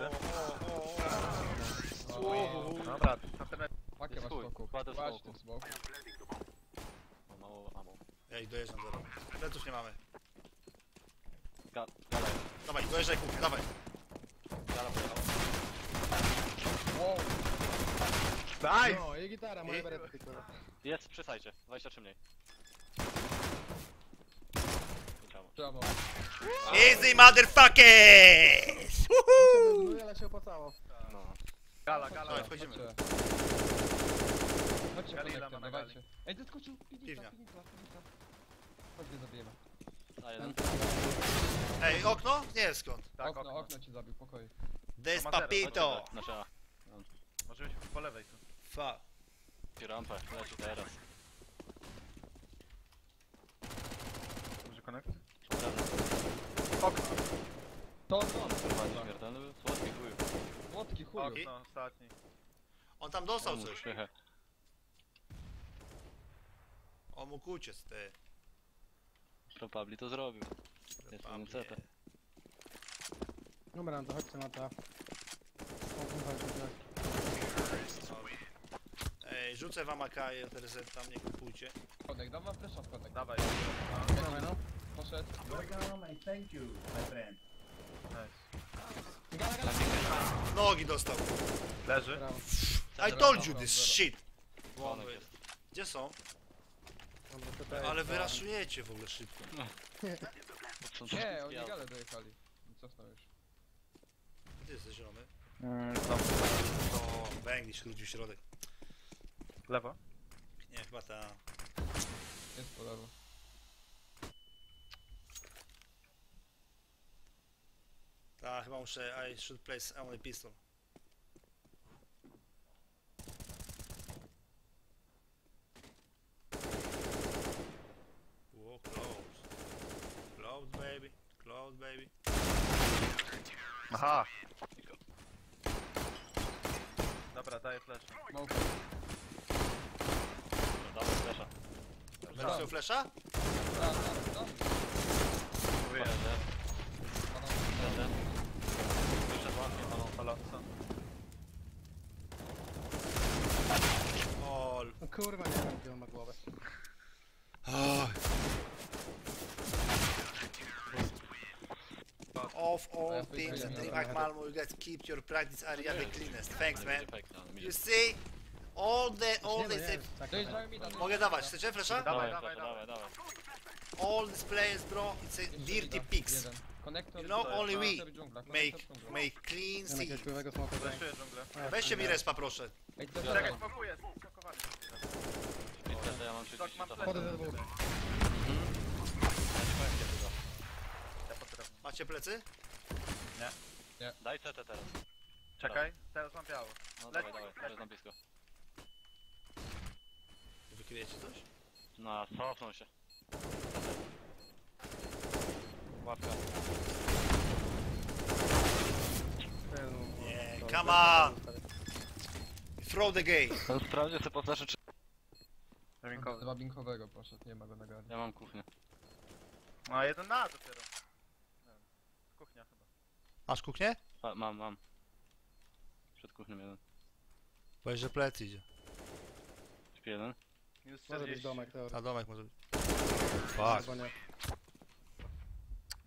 Jeszcze? Dobra, pakę masz smoku. Kładę ten smok. Mało ammo. Ej, dojeżdżam zero. Leców nie mamy. Dawaj, dojeżdżaj kup, dawaj. Wow. Nice! No i gitara, moje berety. Jest przy sajcie, 20 czy mniej. Brawo. Easy motherfuckers! Woohoo! Ale się opłacało. No. Gala. Chodź, wchodzimy. Chodźcie, Galila ma na gali. Ej, doskoczył. Piwnia. Chodź, nie zabijemy. Ej, okno? Nie jest skąd. Tak, okno ci zabił, pokoju. Des papito! Możemy się po lewej tu. Fa. Rampę, leci teraz. Dobrze, connect? Okno. To słodki chuju. Słodki chuju. Okno, ostatni. On tam dostał coś. On mógł uciec, ty. Probably to zrobił. Jest to nieceta. Dobra, to chodźcie na ta. Ej, rzucę wam AK, RZ, tam nie kupujcie. Kodek, dam wam flesza w kodek. Dawaj. Dawaj no. Poszedł. Thank you, my friend. Nice. Nogi dostał. Leży. I told you this shit. Gdzie są? Ale wyraszujecie w ogóle szybko. Nie, oni gale dojechali. Cofnął już. Gdzie jesteś zielony? Węgli skrócił środek. Lewo? Nie, chyba ta... Jest po lewo. Ta, chyba muszę... I should place only pistol. Whoa, close. Close, baby. Close, baby. Aha! Dobra, daję flash. Dawaj flesza. Będziesz miał flesza? Tak. No kurwa, nie wiem, gdzie on ma głowę. Of all things in Iraq Malmo, you guys keep your practice area the cleanest. Thanks, man. You see? Mogę dawać, chcecie flesza? Dawaj. All these players, bro, it's a dirty pigs. You know, only we make clean sea. Weźcie mi respa, proszę. Czekaj, spakuję, skakowali. Macie plecy? Nie. Daj CT teraz. Czekaj, teraz mam biało. No dawaj, teraz na blisko. Wykryjecie coś? No, cofną się. Łapka. Nie, come on! Throw the game! Sprawdzę sobie poznaszę czy... Dwa binkowego poszedł, nie ma go na gardę. Ja mam kuchnię. A, jeden na dopiero. Kuchnia chyba. Masz kuchnię? Mam. Przed kuchnią jeden. Powiedz, że plec idzie. Jeden. Może być domek, dobra. A domek może być. Fuck.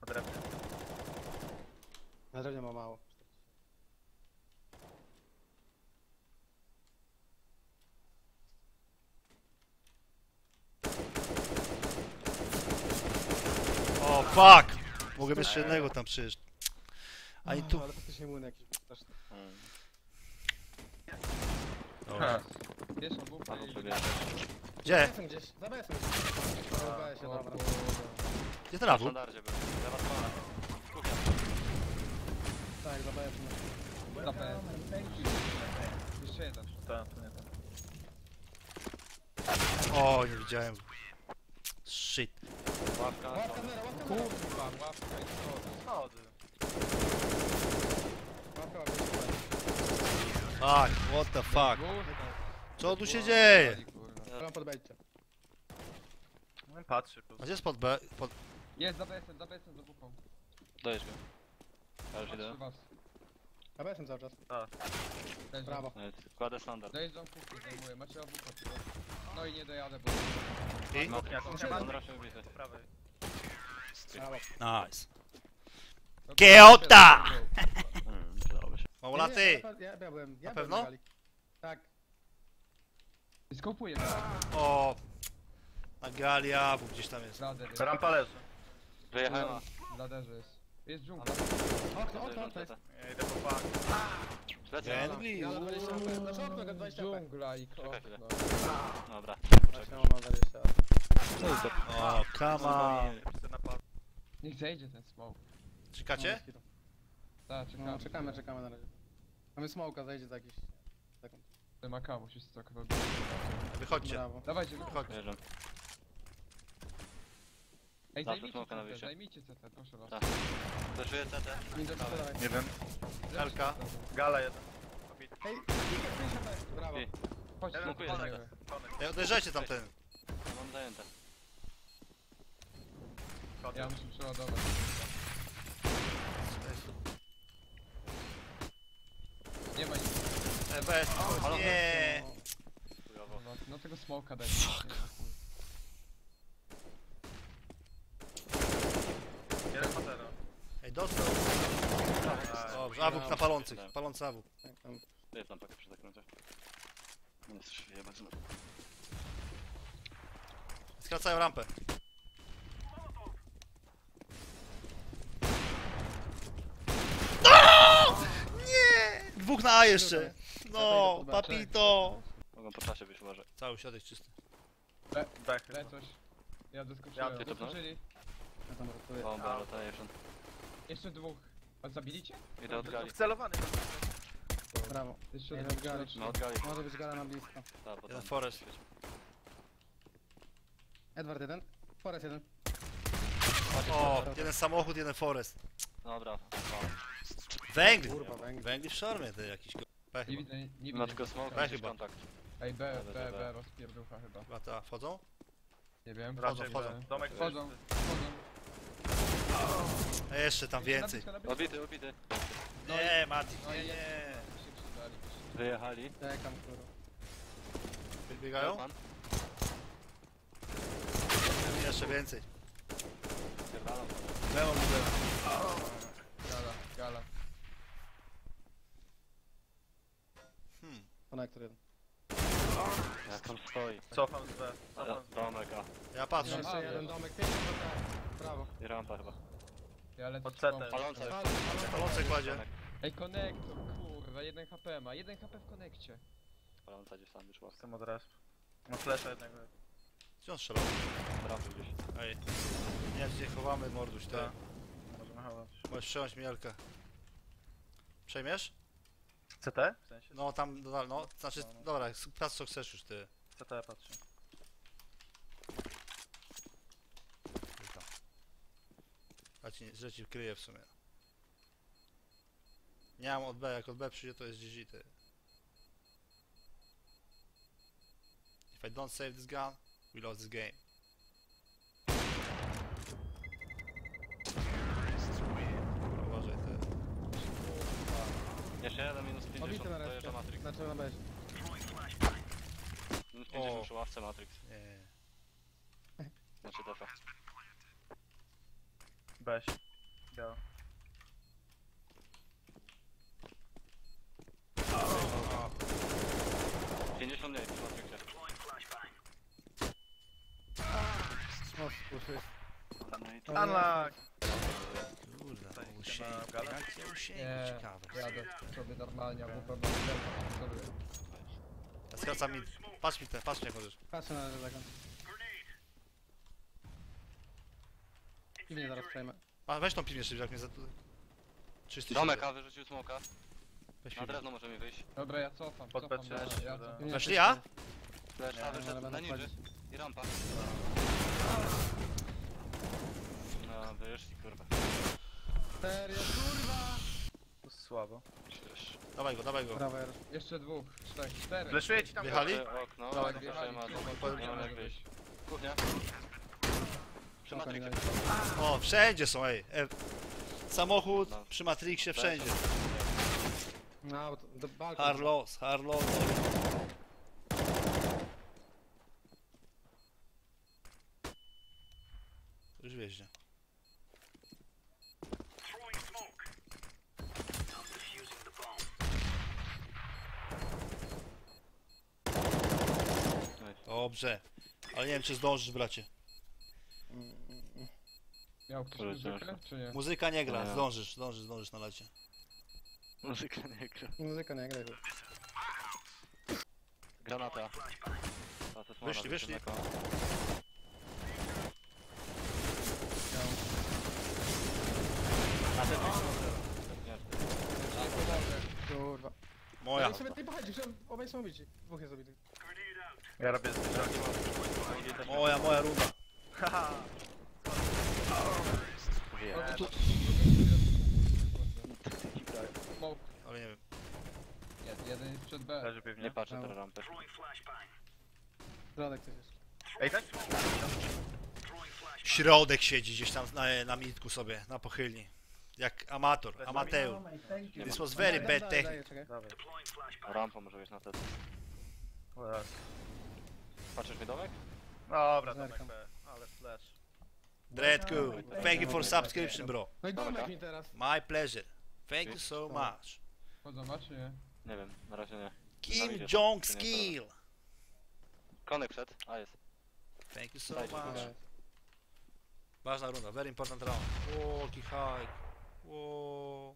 Na drewnie. Na drewnie ma mało. O fuck! Mogę jeszcze jednego tam przyjść. A i tu... Ale faktycznie młyn jakiś straszny. Dobra. Wiesz, on był gdzie? Zabawę się, dobra. Gdzie ten awód? Tak, zabawę się. Zabawę się. Jeszcze jeden. Tak, to nie ten. O, nie widziałem. Shit. Łapka. Kurwa, łapka i schody. Fuck, what the fuck? Co tu się dzieje? Patrzy. A gdzie jest pod B? Jest, za BS-em, za WP. Dajesz go. Ja już idę. A weź cały czas. Tak. Brawo. Kładę standard. Dojeżdżam kuchni, zajmuję. Macie obu kopii. No i nie dojadę, bo... I? No, po prawej. Nice. Kiota! Małolaty! Ja na pewno? Tak. Skopuję. O! Agalia, bo gdzieś tam jest. Rampa leży. Wyjechałem. Laderze jest. Jest dżungla. Idę po pak. Gędli! Dżungla i kopno. Dobra. O, come on. Niech zejdzie ten smoke. Czekacie? Tak, czekamy. Czekamy na razie. Mamy smoke'a, zejdzie za jakiś... Ma kamu, się stokował. Wychodźcie. Dawajcie, wychodźcie. Ej, zajmijcie CT, proszę was. Tak. Zaszuję CT. Nie wiem. Helka. Gala jeden. Ej, brawo. Chodź, ja uderzajcie tamten. Ja mam zajęte. Ja muszę przeładować. Nie ma nic. Bez, o, nie. No tego smoka daj. Ej, dostał. Dobrze, awuk na palących, palący awuk. Daj tam pakę przy zakręcie. Skracają rampę. Nie! Dwóch na A jeszcze. No, papito! Mogą po czasie być, uważaj. Cały środek czysty. Tak, daj coś. Ja doskoczyłem. Ja doskoczyli. Ja tam rotuję. Bomba, rotation. Jeszcze dwóch. A zabilicie? Idę od gali. Wcelowany. Brawo. Jeszcze jeden od gali. No, od gali. Może być gala na blisko. Tak, bo tam. Forest. Edward jeden. Forest jeden. O, jeden samochód, jeden forest. Dobra. Węgli. Węgli w szarmie te jakiś... B chyba. Nie widzę tylko smoka, chyba. Kontakt. Ej, B, rozpierducha chyba. Chyba ta, wchodzą? Nie wiem. Wchodzą. Domek wchodzą. A jeszcze tam więcej. Obity. Nie, Mati, nie. Wyjechali. Czekam, kurwa. Wybiegają? Jeszcze więcej. Lewo, Gala. Konektor jeden. Jak on stoi. Cofam z B. Domek A. Ja patrzę. Jeszcze jeden domek. Brawo. I rampa chyba. Ja lecę. Palące kładzie. Ej, konektor, kurwa. 1 HP ma. 1 HP w konekcie. Paląca gdzieś tam wyszła. Chcę od resp. No flesza jednego. Gdzie on strzelał? Rampy gdzieś. Ej. Nie, gdzie chowamy morduś, tak? Możemy chować. Możesz przejąć miarkę. Przejmiesz? CT? W sensie? No tam, no, znaczy, no. Dobra, patrz co chcesz już ty. CT patrzę. A ci, że ci kryje w sumie. Nie mam od B, jak od B przyjdzie to jest GG ty. If I don't save this gun, we lost this game. Jeszcze jeden minus 50, dojeżdża Matrix. Znaczy na bezie. Minus 50 przy ławce Matrix. Nie. Znaczy defa. Beź. Go. O. 50 mniej przy Matrixie. O, spuszcz. Unlock! Kurde, usięgnie, ciekawe. Jadę sobie normalnie, albo pewnie nie. Skraca mi, patrz mi te, patrz mnie chodzisz. Patrzę na leżaka. Piwnie zaraz przejmę. A weź tą piwnię szybko, jak mnie za... Domek A wyrzucił smoka. Na drewno może mi wyjść. Dobra, ja cofam, Weszli A? Flash A wyszedł na niży i rampa. No, wyszli kurwa. Serio, kurwa! To jest słabo. Dawaj go. Brawo, jeszcze dwóch, cztery. Fleszuję ci tam. Wjechali? Okno, dawaj, wjechali. Kuchnia. Przy Matrixie. O, wszędzie są, ej. Samochód, przy Matrixie, wszędzie. No, the balcony. Hard loss. Już wjeździe. Dobrze, ale nie wiem czy zdążysz, bracie. Miał ktoś muzykę, czy nie? Muzyka nie gra, no. zdążysz na lecie. Muzyka nie gra. Granata. Wyszli. A ten kurwa. Moja. Oni sobie tej pochodzi, że obaj są bici. Dwóch jest zabitych. Ja robię z moja runda. Haha. Ale nie wiem. Jeden jest przed B. Nie patrzę na rampę. Środek coś jest. Ej, tak? Środek siedzi gdzieś tam na mitku sobie, na pochylni. Jak amateur. This was very bad technique. Rampa może być na te. Patrzysz mi domek? Dobra, domek B, ale flash. Dreadku, thank you for subscription, bro. No i domek mi teraz. My pleasure. Thank you so much. Chodzą was czy nie? Nie wiem, na razie nie. Kim Jong Skill. Konek przed, a jest. Thank you so much. Ważna runda, very important round. Ooo, ki hike. Ooo.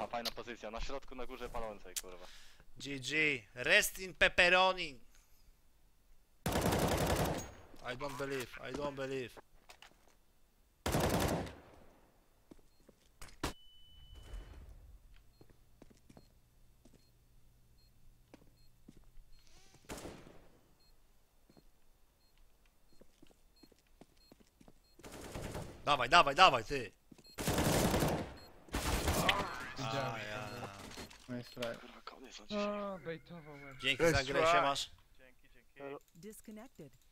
A fajna pozycja, na środku, na górze palącej, kurwa. GG, rest in pepperoni. I don't believe. Dawaj, ty. Dzięki za grę, się masz. Dzięki. Disconnected.